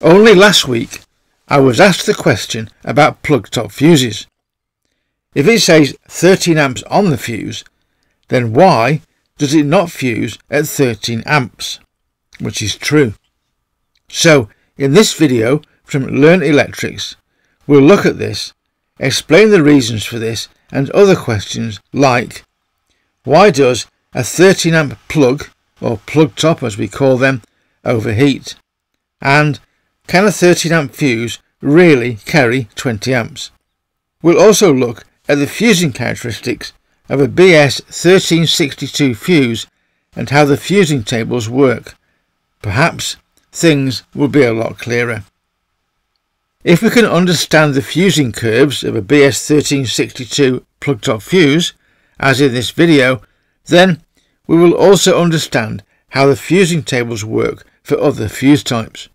Only last week I was asked the question about plug-top fuses. If it says 13 amps on the fuse, then why does it not fuse at 13 amps? Which is true. So in this video from Learn Electrics, we'll look at this, explain the reasons for this and other questions like why does a 13 amp plug, or plug top as we call them, overheat? And can a 13 amp fuse really carry 20 amps? We'll also look at the fusing characteristics of a BS1362 fuse and how the fusing tables work. Perhaps things will be a lot clearer. If we can understand the fusing curves of a BS1362 plug-top fuse, as in this video, then we will also understand how the fusing tables work for other fuse types.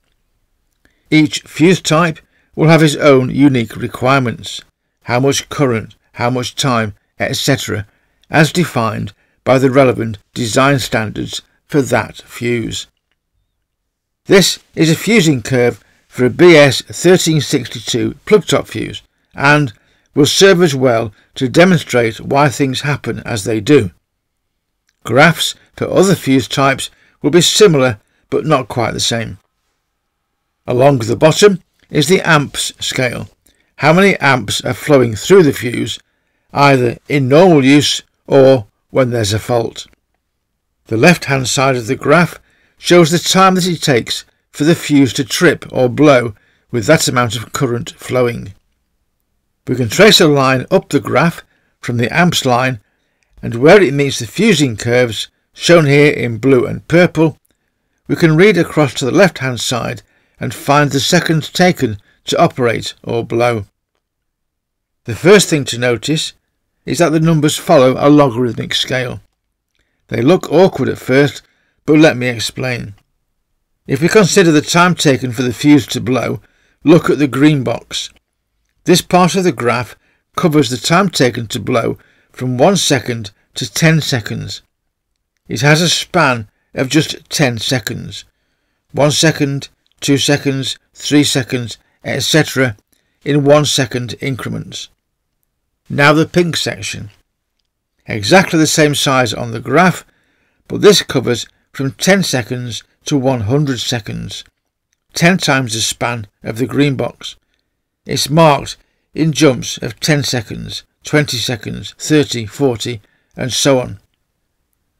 Each fuse type will have its own unique requirements, how much current, how much time, etc., as defined by the relevant design standards for that fuse. This is a fusing curve for a BS1362 plug-top fuse and will serve us well to demonstrate why things happen as they do. Graphs for other fuse types will be similar but not quite the same. Along the bottom is the amps scale, how many amps are flowing through the fuse, either in normal use or when there's a fault. The left-hand side of the graph shows the time that it takes for the fuse to trip or blow with that amount of current flowing. We can trace a line up the graph from the amps line, and where it meets the fusing curves, shown here in blue and purple, we can read across to the left-hand side and find the seconds taken to operate or blow. The first thing to notice is that the numbers follow a logarithmic scale. They look awkward at first, but let me explain. If we consider the time taken for the fuse to blow, look at the green box. This part of the graph covers the time taken to blow from 1 second to 10 seconds. It has a span of just 10 seconds. 1 second, 2 seconds, 3 seconds, etc. in 1 second increments. Now the pink section. Exactly the same size on the graph, but this covers from 10 seconds to 100 seconds, 10 times the span of the green box. It's marked in jumps of 10 seconds, 20 seconds, 30, 40, and so on.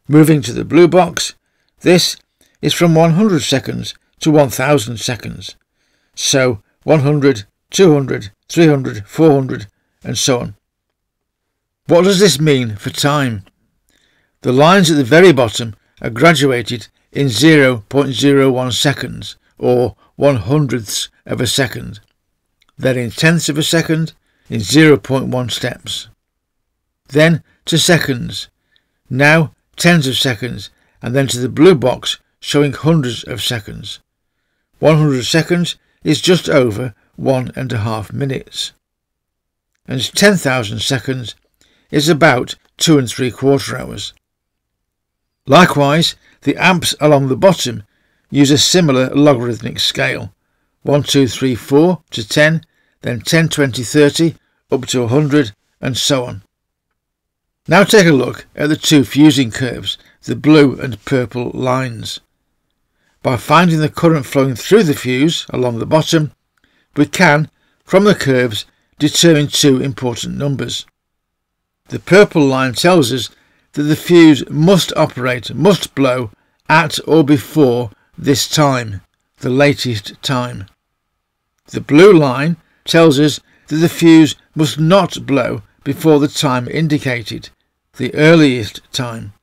Moving to the blue box, this is from 100 seconds to 1000 seconds. So 100, 200, 300, 400, and so on. What does this mean for time? The lines at the very bottom are graduated in 0.01 seconds, or 100ths of a second. Then in tenths of a second, in 0.1 steps. Then to seconds, now tens of seconds, and then to the blue box showing hundreds of seconds. 100 seconds is just over 1.5 minutes. And 10,000 seconds is about 2 3/4 hours. Likewise, the amps along the bottom use a similar logarithmic scale. 1, 2, 3, 4 to 10, then 10, 20, 30, up to 100, and so on. Now take a look at the two fusing curves, the blue and purple lines. By finding the current flowing through the fuse along the bottom, we can, from the curves, determine two important numbers. The purple line tells us that the fuse must operate, must blow, at or before this time, the latest time. The blue line tells us that the fuse must not blow before the time indicated, the earliest time.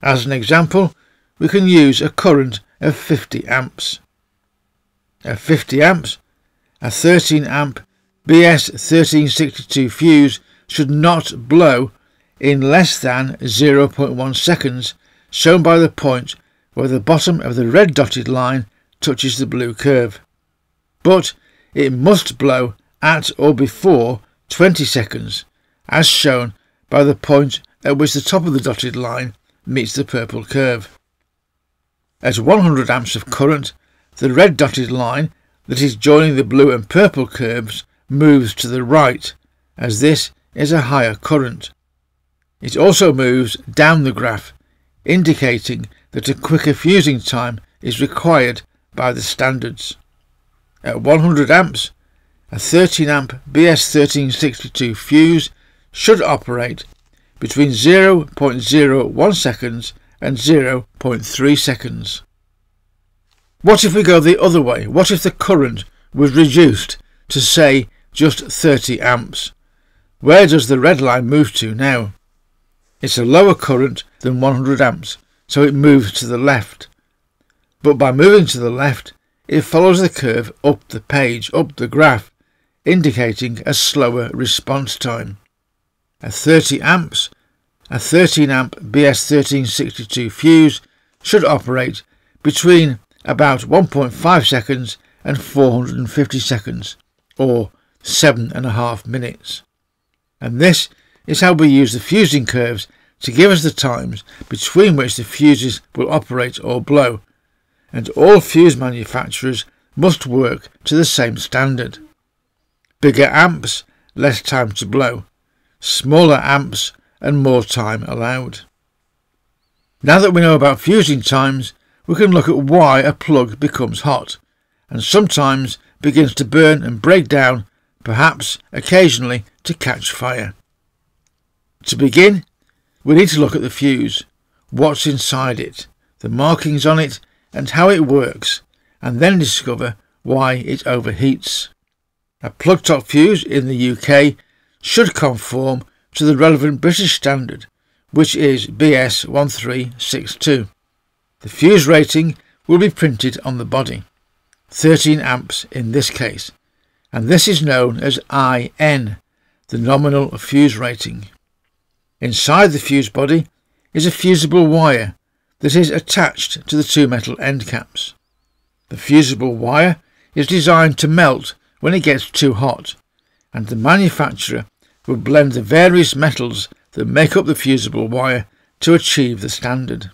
As an example, we can use a current of 50 amps. At 50 amps, a 13 amp BS1362 fuse should not blow in less than 0.1 seconds, shown by the point where the bottom of the red dotted line touches the blue curve. But it must blow at or before 20 seconds, as shown by the point at which the top of the dotted line meets the purple curve. At 100 amps of current, The red dotted line that is joining the blue and purple curves moves to the right, as this is a higher current. It also moves down the graph, indicating that a quicker fusing time is required by the standards. At 100 amps, a 13 amp BS1362 fuse should operate between 0.01 seconds and 0.3 seconds. What if we go the other way? What if the current was reduced to, say, just 30 amps? Where does the red line move to now? It's a lower current than 100 amps, so it moves to the left. But by moving to the left, it follows the curve up the page, up the graph, indicating a slower response time. At 30 amps, a 13 amp BS1362 fuse should operate between about 1.5 seconds and 450 seconds, or 7.5 minutes. And this is how we use the fusing curves to give us the times between which the fuses will operate or blow, and all fuse manufacturers must work to the same standard. Bigger amps, less time to blow. Smaller amps and more time allowed. Now that we know about fusing times, we can look at why a plug becomes hot and sometimes begins to burn and break down, perhaps occasionally to catch fire. To begin, we need to look at the fuse, what's inside it, the markings on it and how it works, and then discover why it overheats. A plug top fuse in the UK should conform to the relevant British standard, which is BS1362. The fuse rating will be printed on the body, 13 amps in this case, and this is known as IN, the nominal fuse rating. Inside the fuse body is a fusible wire that is attached to the two metal end caps. The fusible wire is designed to melt when it gets too hot, and the manufacturer will blend the various metals that make up the fusible wire to achieve the standard.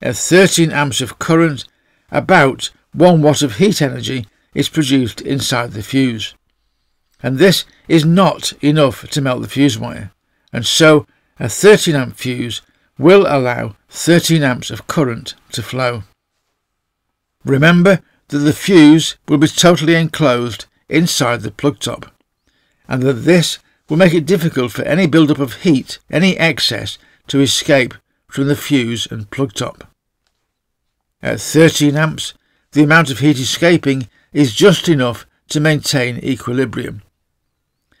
At 13 amps of current, about 1 watt of heat energy is produced inside the fuse, and this is not enough to melt the fuse wire, and so a 13 amp fuse will allow 13 amps of current to flow. Remember that the fuse will be totally enclosed inside the plug top, and that this will make it difficult for any build-up of heat, any excess, to escape from the fuse and plug top. At 13 amps, the amount of heat escaping is just enough to maintain equilibrium.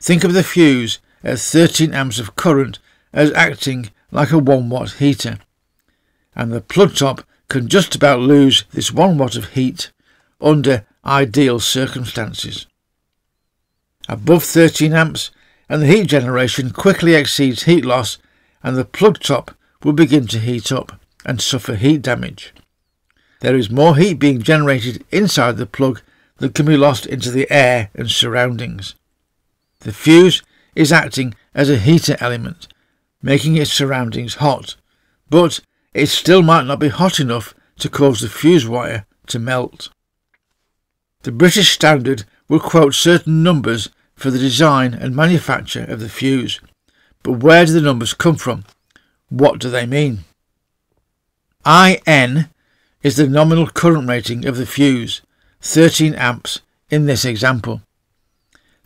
Think of the fuse at 13 amps of current as acting like a 1 watt heater, and the plug top can just about lose this 1 watt of heat under ideal circumstances. Above 13 amps and the heat generation quickly exceeds heat loss, and the plug top will begin to heat up and suffer heat damage. There is more heat being generated inside the plug than can be lost into the air and surroundings. The fuse is acting as a heater element, making its surroundings hot, but it still might not be hot enough to cause the fuse wire to melt. The British standard will quote certain numbers for the design and manufacture of the fuse, but where do the numbers come from? What do they mean? IN is the nominal current rating of the fuse, 13 amps in this example.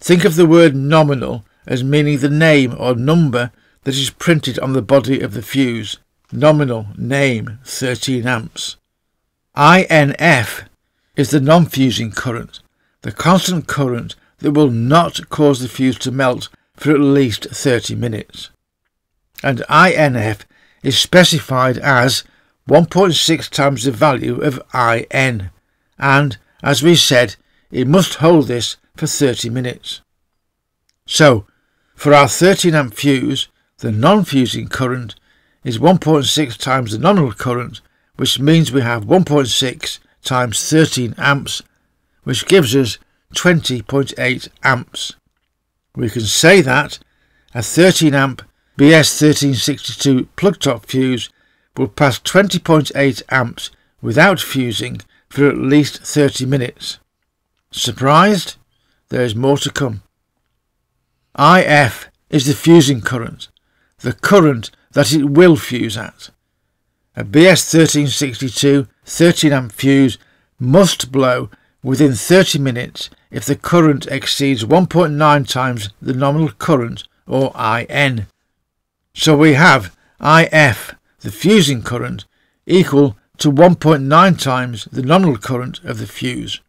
Think of the word nominal as meaning the name or number that is printed on the body of the fuse, nominal name 13 amps. INF is the non-fusing current, the constant current that will not cause the fuse to melt for at least 30 minutes. And INF is specified as 1.6 times the value of IN, and, as we said, it must hold this for 30 minutes. So, for our 13 amp fuse, the non-fusing current is 1.6 times the nominal current, which means we have 1.6 times 13 amps, which gives us 20.8 amps. We can say that a 13 amp BS1362 plug top fuse will pass 20.8 amps without fusing for at least 30 minutes. Surprised? There is more to come. IF is the fusing current, the current that it will fuse at. A BS1362 13-amp fuse must blow within 30 minutes if the current exceeds 1.9 times the nominal current, or IN. So we have IF, the fusing current, equal to 1.9 times the nominal current of the fuse.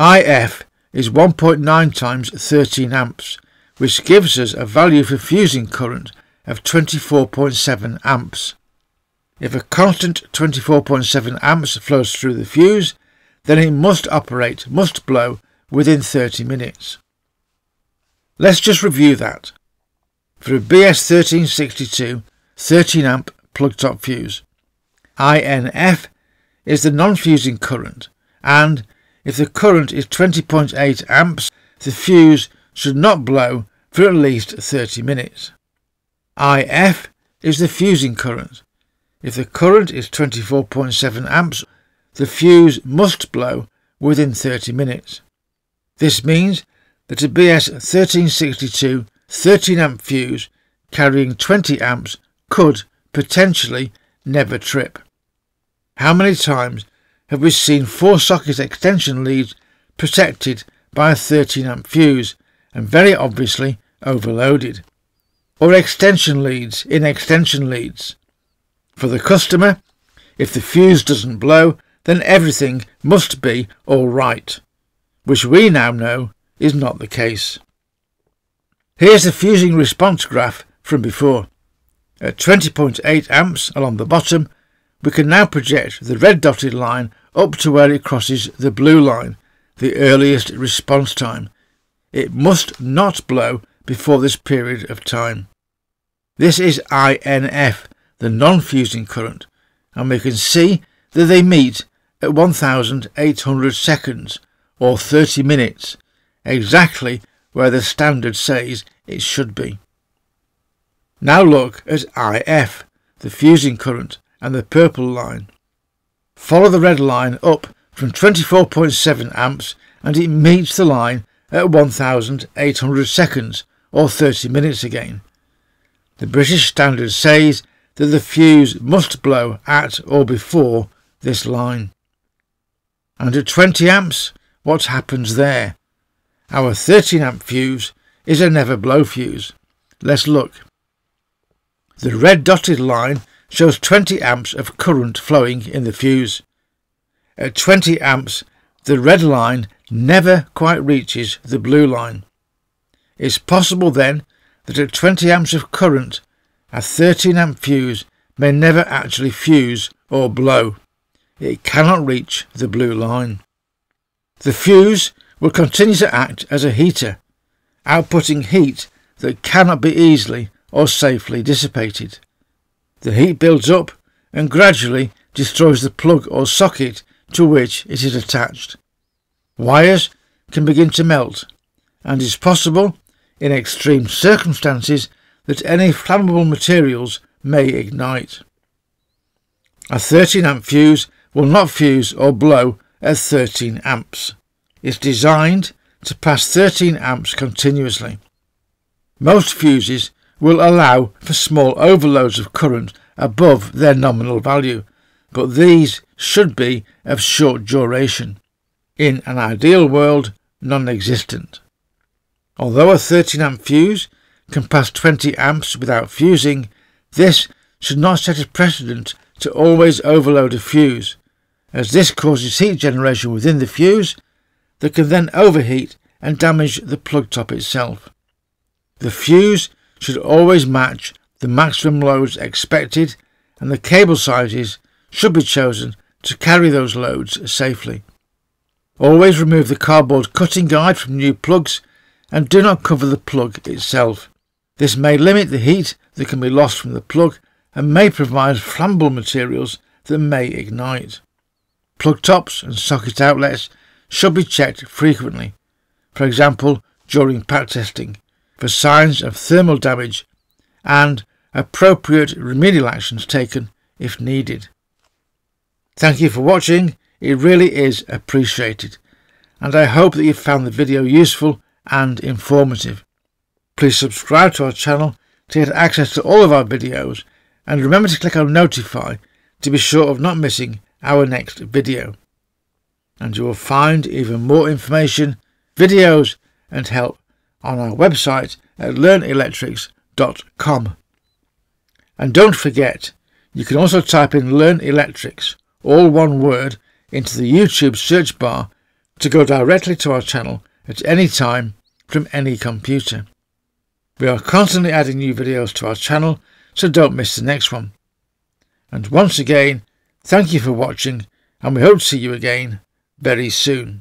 IF is 1.9 times 13 amps, which gives us a value for fusing current of 24.7 amps. If a constant 24.7 amps flows through the fuse, then it must blow within 30 minutes. Let's just review that. For a BS1362 13 amp plug top fuse, INF is the non-fusing current, and if the current is 20.8 amps, the fuse should not blow for at least 30 minutes. IF is the fusing current. If the current is 24.7 amps, the fuse must blow within 30 minutes. This means that a BS1362 13 amp fuse carrying 20 amps could potentially never trip. How many times have we seen 4-socket extension leads protected by a 13 amp fuse and very obviously overloaded? Or extension leads in extension leads. For the customer, if the fuse doesn't blow, then everything must be all right, which we now know is not the case. Here's the fusing response graph from before. At 20.8 amps along the bottom, we can now project the red dotted line up to where it crosses the blue line, the earliest response time. It must not blow before this period of time. This is INF, the non-fusing current, and we can see that they meet at 1,800 seconds, or 30 minutes, exactly where the standard says it should be. Now look at IF, the fusing current, and the purple line. Follow the red line up from 24.7 amps and it meets the line at 1,800 seconds, or 30 minutes again. The British standard says that the fuse must blow at or before this line. And at 20 amps, what happens there? Our 13 amp fuse is a never blow fuse. Let's look. The red dotted line shows 20 amps of current flowing in the fuse. At 20 amps, the red line never quite reaches the blue line. It's possible then that at 20 amps of current, a 13 amp fuse may never actually fuse or blow. It cannot reach the blue line. The fuse will continue to act as a heater, outputting heat that cannot be easily or safely dissipated. The heat builds up and gradually destroys the plug or socket to which it is attached. Wires can begin to melt, and it is possible, in extreme circumstances, that any flammable materials may ignite. A 13 amp fuse will not fuse or blow at 13 amps. It's designed to pass 13 amps continuously. Most fuses will allow for small overloads of current above their nominal value, but these should be of short duration, in an ideal world non-existent. Although a 13 amp fuse can pass 20 amps without fusing, this should not set a precedent to always overload a fuse, as this causes heat generation within the fuse that can then overheat and damage the plug top itself. The fuse should always match the maximum loads expected, and the cable sizes should be chosen to carry those loads safely. Always remove the cardboard cutting guide from new plugs and do not cover the plug itself. This may limit the heat that can be lost from the plug and may provide flammable materials that may ignite. Plug tops and socket outlets should be checked frequently, for example during pack testing, for signs of thermal damage, and appropriate remedial actions taken if needed. Thank you for watching. It really is appreciated, and I hope that you found the video useful and informative. Please subscribe to our channel to get access to all of our videos, and remember to click on notify to be sure of not missing our next video. And you will find even more information, videos and help on our website at learnelectrics.com. And don't forget, you can also type in Learn Electrics, all one word, into the YouTube search bar to go directly to our channel at any time from any computer. We are constantly adding new videos to our channel, so don't miss the next one. And once again, thank you for watching, and we hope to see you again very soon.